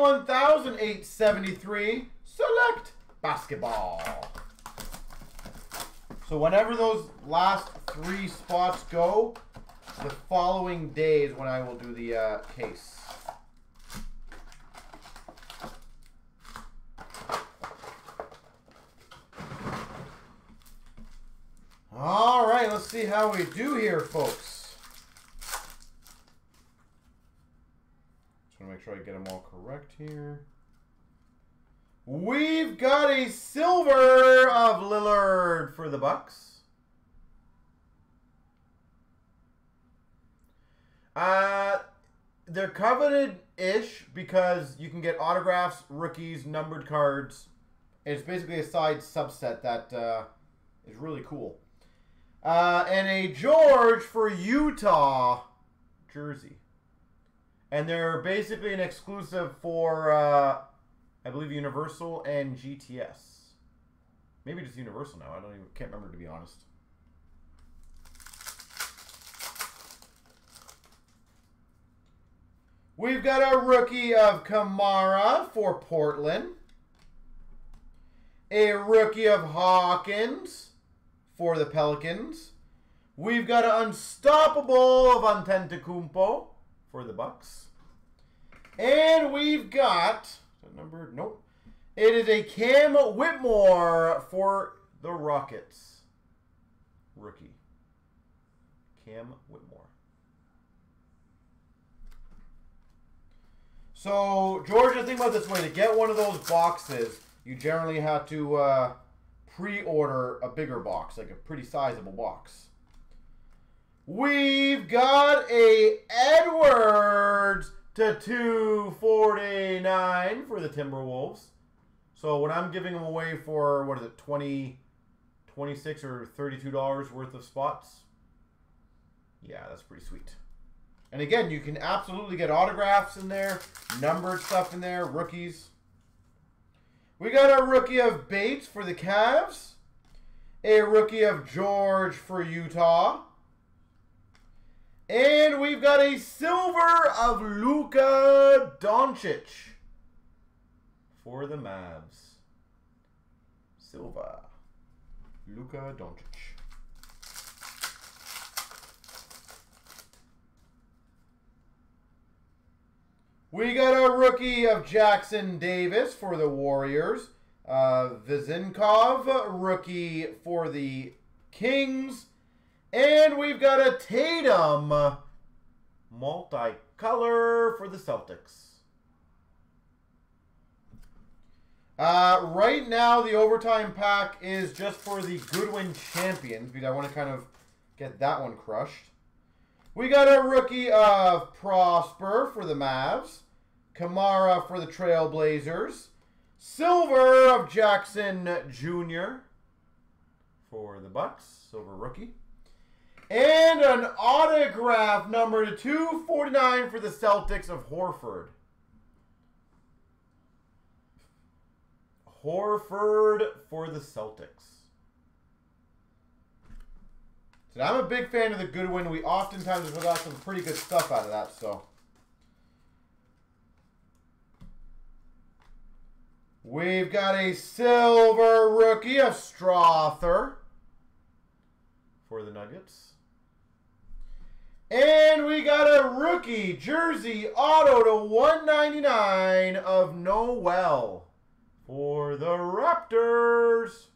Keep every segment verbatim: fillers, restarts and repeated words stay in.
twenty-one thousand eight hundred seventy-three Select Basketball. So whenever those last three spots go, the following day is when I will do the uh, case. All right, let's see how we do here, folks. Just want to make sure I get them all correct here. We've got a silver of Lillard for the Bucks. Uh, they're coveted-ish because you can get autographs, rookies, numbered cards. It's basically a side subset that uh, is really cool. Uh, and a George for Utah jersey. And they're basically an exclusive for, uh, I believe, Universal and G T S. Maybe just Universal now. I don't even, can't remember, to be honest. We've got a rookie of Kamara for Portland. A rookie of Hawkins for the Pelicans. We've got an unstoppable of Antetokounmpo for the Bucks. And we've got, is that number? Nope. It is a Cam Whitmore for the Rockets. Rookie. Cam Whitmore. So, Georgia, think about this way. To get one of those boxes, you generally have to uh, pre-order a bigger box, like a pretty sizable box. We've got a Edwards to two forty-nine for the Timberwolves. So when I'm giving them away for, what is it, twenty, twenty-six or thirty-two dollars worth of spots? Yeah, that's pretty sweet. And again, you can absolutely get autographs in there, numbered stuff in there, rookies. We got a rookie of Bates for the Cavs, a rookie of George for Utah, and we've got a silver of Luka Doncic for the Mavs. Silver, Luka Doncic. We got a rookie of Jackson Davis for the Warriors. Uh, Vizinkov, rookie for the Kings. And we've got a Tatum multicolor for the Celtics. Uh, right now, the overtime pack is just for the Goodwin Champions, because I want to kind of get that one crushed. We got a rookie of Prosper for the Mavs, Kamara for the Trailblazers, silver of Jackson Junior for the Bucks, silver rookie, and an autograph number to two forty-nine for the Celtics of Horford. Horford for the Celtics. So I'm a big fan of the Goodwin. We oftentimes have got some pretty good stuff out of that, so. We've got a silver rookie of Strawther for the Nuggets. And we got a rookie jersey auto to one ninety-nine of Noel for the Raptors.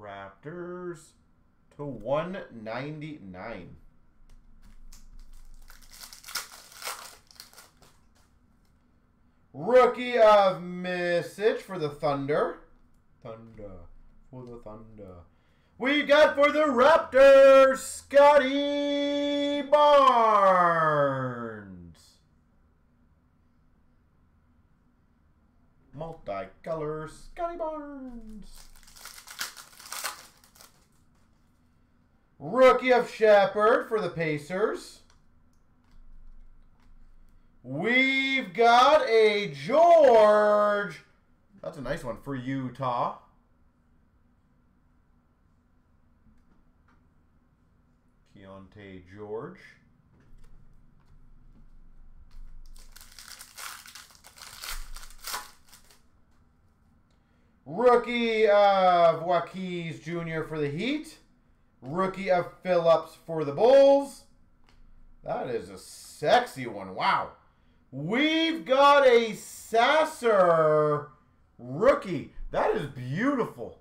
Raptors to one ninety-nine. Rookie of Misich for the Thunder. Thunder. For the Thunder. We got for the Raptors, Scotty Barnes. Multicolor Scotty Barnes. Rookie of Shepherd for the Pacers. We've got a George. That's a nice one for Utah. Keontae George. Rookie of Waukee Junior for the Heat. Rookie of Phillips for the Bulls. That is a sexy one. Wow. We've got a Sasser rookie. That is beautiful.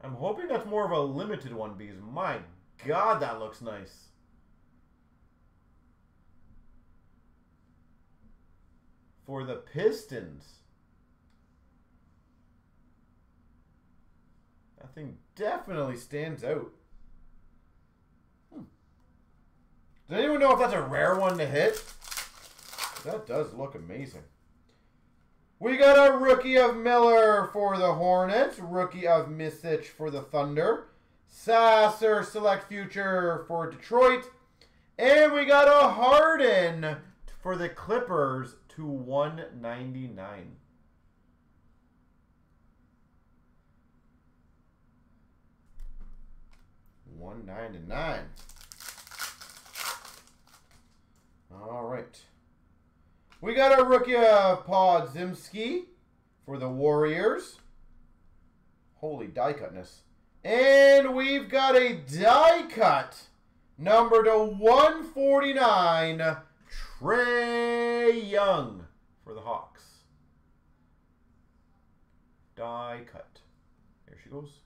I'm hoping that's more of a limited one because my God, that looks nice. For the Pistons. That thing definitely stands out. Hmm. Does anyone know if that's a rare one to hit? That does look amazing. We got a rookie of Miller for the Hornets. Rookie of Misich for the Thunder. Sasser Select Future for Detroit. And we got a Harden for the Clippers to one ninety-nine. one ninety-nine. All right. We got a rookie of Podzimski for the Warriors. Holy die cutness. And we've got a die cut number to one forty-nine, Trae Young for the Hawks. Die cut. Here she goes.